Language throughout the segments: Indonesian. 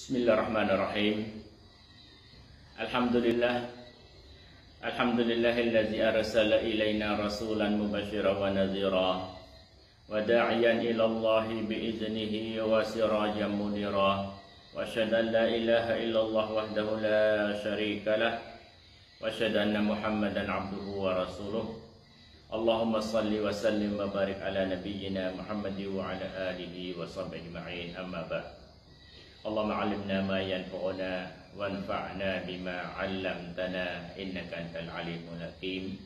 Bismillahirrahmanirrahim. Alhamdulillahillazi arsala ilaina rasulan mubasyiran wa nadhira wa da'iyan ila Allahi bi'iznihi wa sirajan munira. Wa asyhadu an la ilaha illallah wahdahu la syarika lah wa asyhadu anna Muhammadan abduhu wa rasuluh. Allahumma salli wa sallim wa barik ala nabiyyina Muhammadin wa ala alihi wa sahbihi ajma'in, amma ba'd. Allahumma 'allimna ma yanfa'una wanfa'na bima 'allamtana innaka antal 'alimul hakim.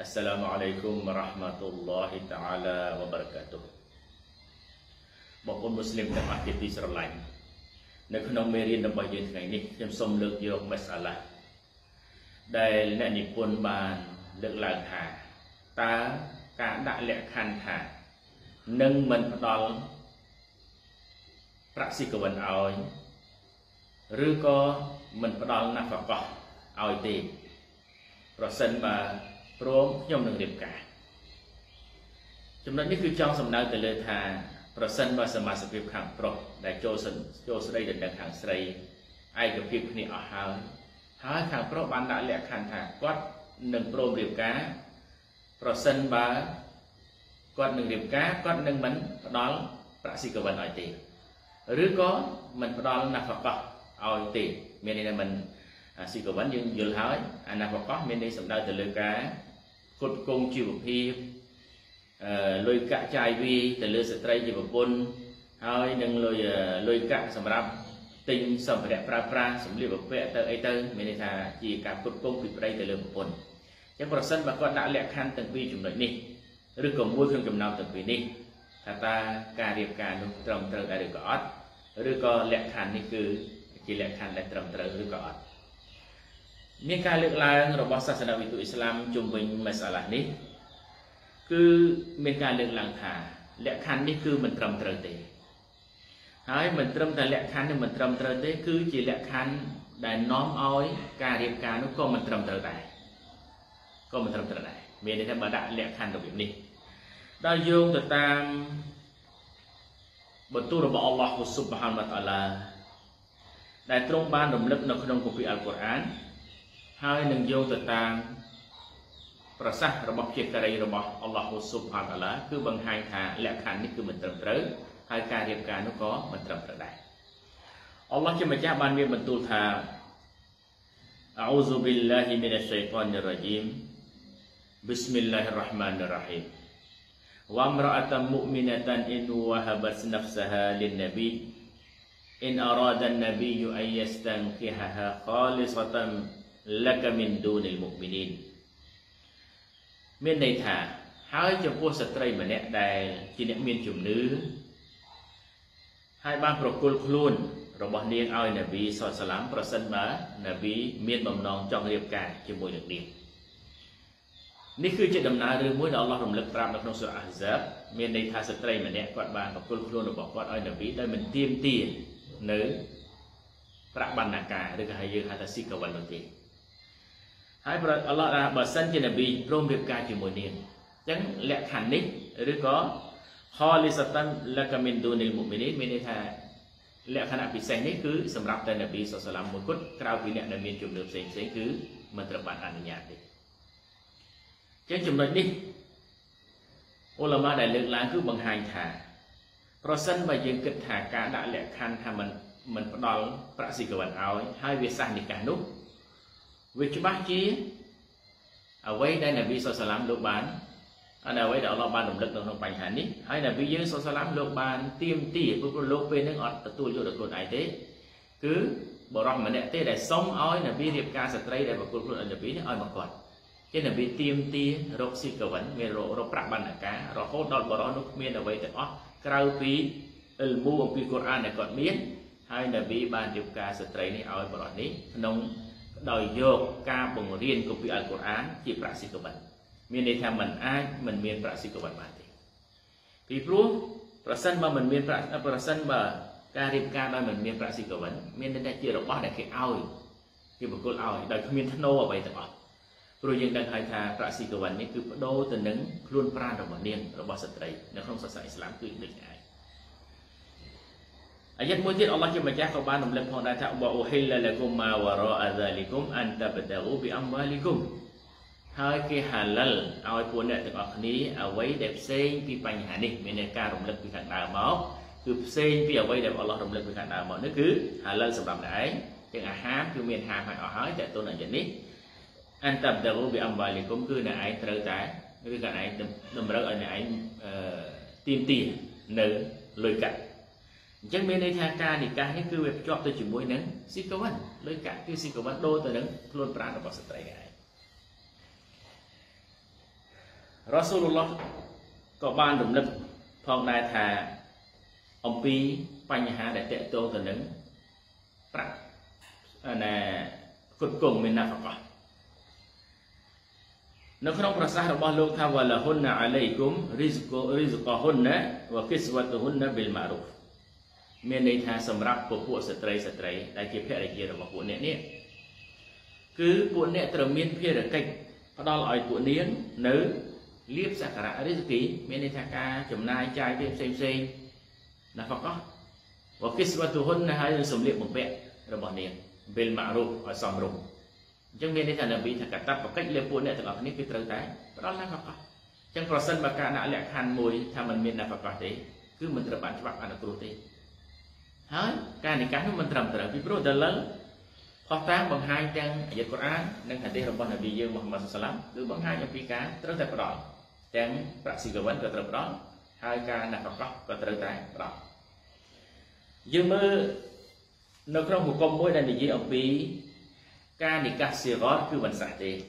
Assalamualaikum warahmatullahi taala wabarakatuh. Bapak muslim dan aktivis lain. ในក្នុងមេរៀនរបស់យើងថ្ងៃនេះខ្ញុំសូមលើកយក ប្រាក់សិកវិន ឲ្យ ឬក៏ មិនផ្ដល់ ណាស់ក៏ ឲ្យ ទេ ប្រសិន បើ ព្រម ខ្ញុំ នឹង រៀបការ ចំណុច នេះ គឺ ចង់ សំដៅ ទៅ លើ ថា ប្រសិន បើ សមាជិកភាព ខាង ប្រុស ដែល ចូល ស្ដី ទៅ ខាង ស្រី ឯកភាព គ្នា អស់ ហើយ ហើយ ខាង ប្រុស បាន ដាក់ លក្ខខណ្ឌ ថា គាត់ នឹង ព្រម រៀបការ ប្រសិន បើ គាត់ នឹង រៀបការ គាត់ នឹង មិន ផ្ដល់ ប្រាក់សិកវិន ឲ្យ ទេ ឬក៏មិនផ្ដល់ន័យប្រកបឲ្យទេមានន័យថា ថាតើការរៀបការនោះត្រឹមត្រូវឬក៏អត់ឬក៏លក្ខខណ្ឌនេះគឺជាលក្ខខណ្ឌដែលត្រឹមត្រូវឬក៏អត់មានការលើកឡើងរបស់សាសនាវិទូអ៊ីស្លាមជុំវិញមសាឡានេះគឺមានការលើកឡើងថាលក្ខខណ្ឌនេះគឺមិនត្រឹមត្រូវទេហើយមិនត្រឹមតែលក្ខខណ្ឌនេះមិនត្រឹមត្រូវទេគឺជាលក្ខខណ្ឌដែលនាំឲ្យការរៀបការនោះក៏មិនត្រឹមត្រូវដែរក៏មិនត្រឹមត្រូវដែរមានន័យថាបើដាក់លក្ខខណ្ឌរបៀបនេះ បន្ទូលរបស់អល់ឡោះ Subhanahu wa Ta'ala ដែលទ្រង់បានរំលឹកនៅក្នុងគម្ពីរអល់កុរអានហើយនឹងយោងទៅតាមប្រសាសន៍របស់ជាការីរបស់អល់ឡោះ Subhanahu wa Ta'ala គឺបង្ហាញថាលក្ខខណ្ឌនេះគឺមិនត្រឹមត្រូវហើយការរៀបការនោះក៏មិនត្រឹមត្រូវដែរអល់ឡោះជាម្ចាស់បានមានបន្ទូលថា A'udzu billahi minasy syaithanir rajim Bismillahirrahmanirrahim Wa imra'atan mu'minatan in wahabat nafsaha lin-nabi in arada an-nabiyyu an yastankihaha khalisatan laka min dunil mu'minin មានន័យថាហើយចំពោះស្ត្រីម្នាក់ដែលជាអ្នកមានជំនឿហើយបានប្រគល់ខ្លួនរបស់នាងឲ្យនប៊ី នេះគឺជាដំណើររឿងមួយដែលអល់ឡោះរំលឹកប្រាប់នៅក្នុងសូរះអាហ្សាបមានន័យថាស្ត្រីម្នាក់គាត់បានប្រគល់ខ្លួនរបស់គាត់ឲ្យនប៊ីដោយមិនទាមទារនៅប្រាក់បណ្ណាការឬក៏ហៅយើងហៅថាស៊ីកវលនោះទេហើយបើអល់ឡោះបានសិនជានប៊ីព្រមរៀបការជាមួយនាងអញ្ចឹងលក្ខខណ្ឌនេះឬក៏ខាលីសតានលកមីនឌូនីលមុអ៊មីនីនមានន័យថាលក្ខណៈពិសេសនេះគឺសម្រាប់តែនប៊ី ចំណុចនេះអូឡាម៉ាដែលលើកឡើងគឺបង្ហាញថាប្រសិនបើយើងគិតថាការដាក់លក្ខខណ្ឌថាมันមិនផ្ដល់ប្រាក់សិកវិនឲ្យហើយវាសះនៃការនោះវាច្បាស់ជាអ្វីដែលនប៊ី គេនប៊ីទៀមទីរកស៊ីកវិនមានរកប្រាក់បណ្ណាការរហូតដល់បរិណនោះគ្មានអ្វីទាំងអត់ក្រៅពីអលមូអំពីកូរ៉ានដែលគាត់មានហើយនប៊ីបានរៀបការស្ត្រីនេះឲ្យបរិណនេះក្នុងដោយយកការបង្រៀនគម្ពីរអល់កុរអានជាប្រាក់សិកវិនមានន័យថាមិនអាចមិនមានប្រាក់សិកវិនបានទេពីព្រោះប្រសិនបើមិនមានប្រាក់សិកវិនមានន័យថាជារបស់ដែលគេឲ្យគេបកគលឲ្យដោយគ្មានថ្នូរអ្វីទាំងអត់ ព្រោះយើងដឹងហើយថាប្រាក់សិកវិននេះគឺបដូរទៅនឹងខ្លួនប្រាណរបស់នាងរបស់ស្ត្រីនៅក្នុងសាសនាអ៊ីស្លាមគឺដូចគ្នា ayat mujid Allah yang baca kau bahan melihat orang datang bahwa uhilla lakum ma wara'a dzalikum an tabtaghu bi amwalikum. Hai ke halal ai pun dak teng អស់គ្នា អ្វី ដែល ផ្សេង ពី បញ្ហា នេះ មាន ការ រំលឹក ពី ខាង ដើម មក គឺ ផ្សេង ពី អ្វី ដែល Allah រំលឹក ពី ខាង ដើម មក នេះ គឺ halal សម្រាប់ អ្នក ឯង ទាំង អាហារ គឺ មាន ហាម ហើយ អស់ ហើយ តែ តូន អាយុ នេះ an tabtaghu bi amwalikum គឺ អ្នក ឯង ត្រូវ តែ ឬ ក៏ អ្នក ឯង តម្រូវ ឲ្យ អ្នក ឯង ទីមទី នៅ លុយ កាក់ អញ្ចឹង មាន ន័យ ថា ការ និកាស នេះ គឺ វា ភ្ជាប់ ទៅ ជាមួយ នឹង Sikawan លុយ កាក់ គឺ Sikawan ដូរ ទៅ នឹង ខ្លួន ប្រាណ របស់ ស្ត្រី ឯង Rasulullah có ban động lực phong đại thà ông pi panh hà đại tệ tô từ nứng tặng là cuối cùng mình là phật quả nó không có sao bao lâu tha và là hôn là alaikum rizqa hôn đấy và kiswatu hôn là bil ma'ruf miền đây thà sầm rắc của phụ sợi đại kiếp hệ đại kia là một phụ nệ nè cứ phụ nệ từ miền phía được cách đó là ai phụ niên nữ liếp sạc ra đấy ký bên đây ca chấm nai chai thêm xem là phật đó và khi xưa tu hôn là hai sầm liệm một bẹn rồi bỏ niệm bên mạ rụt và sầm rụt trong bên đây là bị thật cả tập và cách liệp buồn này từ cái niệm tới cái đó là phật đó trong phần sân và cả nã lẹ khăn mùi tham mình miền là phật đó thế cứ mình tập bản tập ăn được rồi thế hả cái này cái nó mình tập tập video đã lớn Phật Pháp bằng hai trang ayat Quran dan hadis Rasulullah Nabi Muhammad SAW itu bằng hai yang pika terus terpedal dan praksigawan terpedal hai ka nafkah terus terpedal. Jemur negara hukum mui dan di Jepang pi ka nikah sirat itu bersah deh.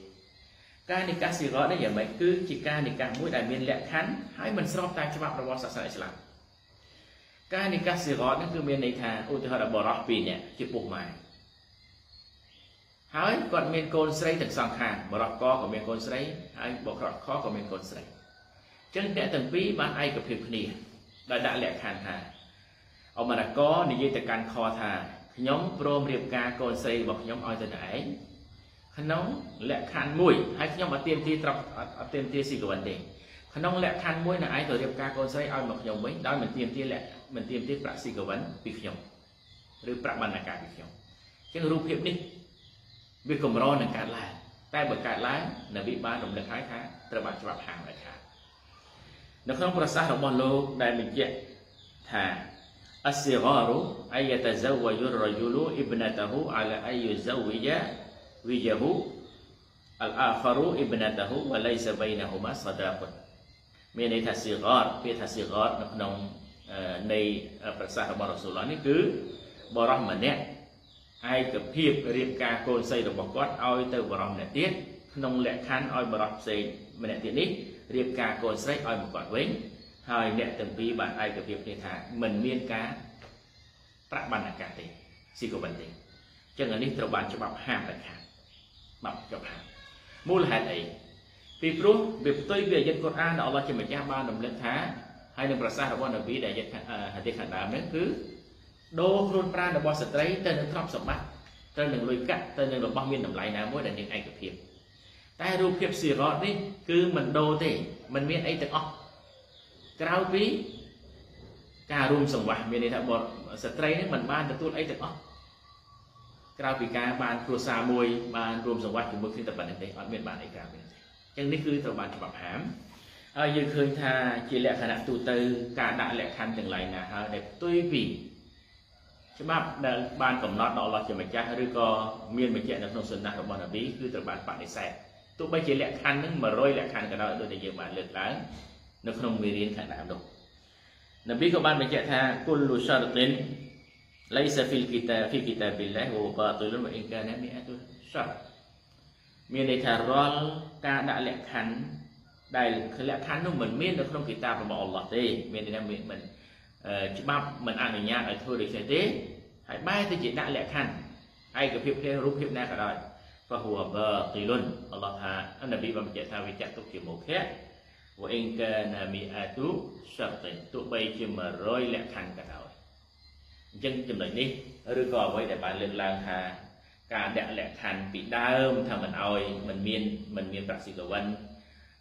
Ka nikah sirat ni yang baik itu jika nikah mui dan min lekhan hai mensrop tak cuma perwasa Islam. Ka nikah sirat ni itu min nikah utara borah pi ni cukup mai. ហើយគាត់មាន Vì không rõ là cả lái, tay bởi cả lái là bị ba đồng lực hái khá, trở bản cho bạc hàng lại khá. Nó không có xác đồng bọn lô, đại mình dạy thà As-sigaru ayyatazawwaju rajulu ibnatahu ala ayyuzawwija wijahu al-akharu ibnatahu wa laysa bainahuma sadaqun. Mình này thà sigar, phía thà sigar nó không này phát xác đồng bọn Rasulullah này cứ bỏ rõm mà nét ឯកភាពរៀបការកូនស្រីរបស់គាត់ឲ្យទៅបរំអ្នកទៀតក្នុងលក្ខខណ្ឌឲ្យបរំផ្សេងម្នាក់ទៀតនេះរៀបការកូនស្រីឲ្យមកគាត់វិញហើយអ្នកទាំងពីរបានឯកភាពគ្នាថាមិនមានការប្រាក់បណ្ណាការទេស៊ីក៏ប៉ុន្តែចឹងអានេះត្រូវបានច្បាប់ហាមដាច់ខាត โดยខ្លួនប្រាណរបស់ស្ត្រីទៅនឹងទ្រព្យសម្បត្តិត្រូវនឹងលុយកាក់ទៅនឹងរបស់មានតម្លៃណាមួយដែលអ្នកឯកភាពតែរូបភាពសិរតនេះគឺមិនដូរទេមិនមានអីទាំងអស់ក្រៅពីការរួមសង្វាស់មានន័យថាបរស្ត្រីនេះមិនបានទទួលអីទាំងអស់ក្រៅពីការបានគ្រួសារមួយបានរួមសង្វាស់ជាមួយគ្នាតែប៉ុណ្្នឹងទេអត់មានបានអីក្រៅពីនេះចឹងនេះគឺត្រូវបានច្បាប់ហាម ហើយយើងឃើញថាជាលក្ខណៈទូទៅការដាក់លក្ខខណ្ឌទាំងឡាយណាហើយដែលផ្ទុយពី Sebab dalam ban komnot Allah Jemaah Riko Mien Majid dan Sunnah Rabbana Nabi itu terbaik pada saya. Tuk baca lekhan yang meroi lekhan kalau itu dia baca lekhan, nak kena mirin tak nak dok. Nabi kau ban baca tha kullu syartin laisa fil kitab fi kitabillah wa batilun wa in kana mi'atu syart. Mien ai tha rol ka dak lekhan dai lekhan nu min mien no khnong kitab rabba Allah te mien dia mien min ច្បាប់មិនអនុញ្ញាតឲ្យធ្វើដូចនេះទេហើយបែរទៅជាដាក់លក្ខខណ្ឌឯកភាពគ្នារូបភាពណាក៏ដោយព្រោះអបអ៊ីលុនអល់ឡោះថាអនប៊ីបានបញ្ជាក់ថាវាចាត់ទុកជាមុខហេតុវ៉អ៊ីនកាណាមីអាទូសតេតុបីជា100លក្ខខណ្ឌក៏ដោយអញ្ចឹងចំណុចនេះឬក៏អ្វីដែលបានលើកឡើងថាការដាក់លក្ខខណ្ឌពីដើមថាមិនឲ្យមិនមានប្រាក់ស៊ីកវិន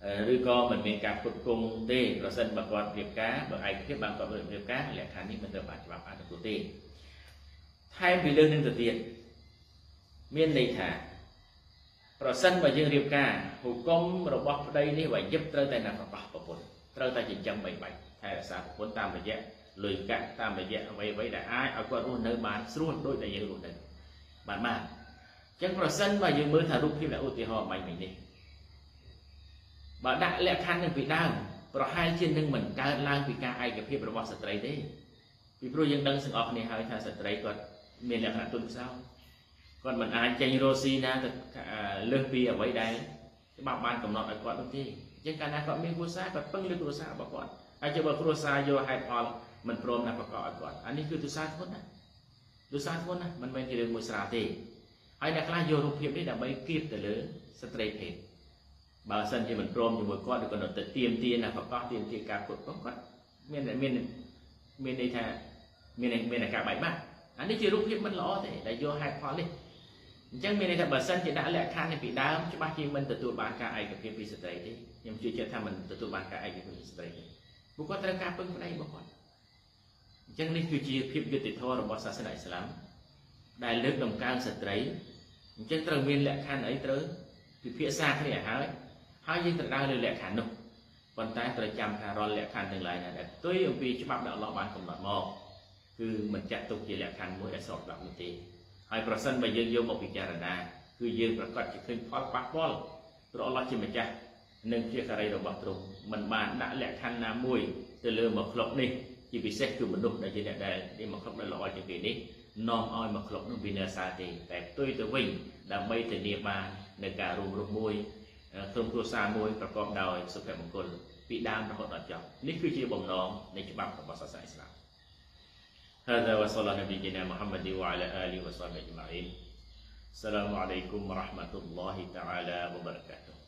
Rồi có mình mình cả phục cung tê rồi dân bà con việc cá bởi ai kết bạn còn việc cá là khả năng mình được bạn bảo ăn của tê thay vì lương nên từ tiền miên này thả rồi dân và dương việc cá hụt công rồi bóc đây đi và giúp tới tay nào bảo bảo bổn tới tay chỉ trăm bảy bảy hay là sao bốn tam bảy dẹt lười cả tam bảy dẹt vậy vậy là ai ở con u nơi bán luôn đôi đại dương luôn đấy bạn mà chẳng rồi dân và dương mới thả lúc khi là u thì họ mình đi bà đã lẽ khăn được vị đau, rồi hai trên lưng mình ca lang vì ca ai gặp khi bà sợi dây đấy, vì pro dân đang sừng ọp này hai thằng sợi dây còn miền là khả tuân sao, còn mình ai chanh rosina thì lương pi ở vậy đấy, bà ban cầm nọ lại còn không thi, nhưng cái này còn miếng rosa còn bưng lưỡi rosa bà còn, ai cho bà rosa vô hai con mình prom là bà còn, anh ấy cứ rosa thôi nè, mình bên thì được mua sả thì, ai đặt lá vô rục hiệp đấy là mấy kip từ lứa sợi dây bà sân thì mình prom thì một con được còn được tự tiêm tia là phải có tiêm tia cả cuộc có miền này thà miền này cả bảy bát anh ấy chưa rút hết mất lỗ thì lại vô hai con đi chẳng miền này thà bà sân thì đã lẽ khăn thì bị đau cho ba khi mình tự tụi bạn cả ai cái phi sợi đấy nhưng chưa cho tham mình tự tụi bạn cả ai cái phi sợi đấy bố con ta cả bưng đây bố con chẳng nên cứ chia phim vô tịch thôi rồi bỏ xa lại lắm đại lớp đồng cao sợi đấy chẳng tầng miền lẽ khăn ấy tới thì phía xa thế này hả hai dân thật đang lưu lệ khả nục còn tay tôi chăm khả rôn lệ khả từng lại là đẹp tới ông vi cho bác đạo lọ bán không lọt mò cứ mình chặt tục chỉ lệ khả mỗi đại sọt lọc một tí hai phần sân và dân vô một việc trả ra đà cứ dân và còn chỉ khinh phó bác bó rõ lọt chìm mà chặt nên chưa khả rây đồng bọc trùng mình bạn đã lệ khả là mùi từ lưu một lọc đi chỉ vì xét cứ một đục đã chỉ lệ đề đi một lọc đã lọ cho kỳ đi non oi một lọc nó vì nợ xa thì đẹp tôi tự mình đã bay từ địa bàn để cả rùm rùm môi thông thua xa môi và con đòi sức khỏe một con bị đam và hỗn loạn chồng nếu khi chia bồng nó nên chúng bạn không có sẵn sàng. هذا وصلى نبينا محمد وعلى آله وصحبه أجمعين. السلام عليكم ورحمة الله تعالى وبركاته.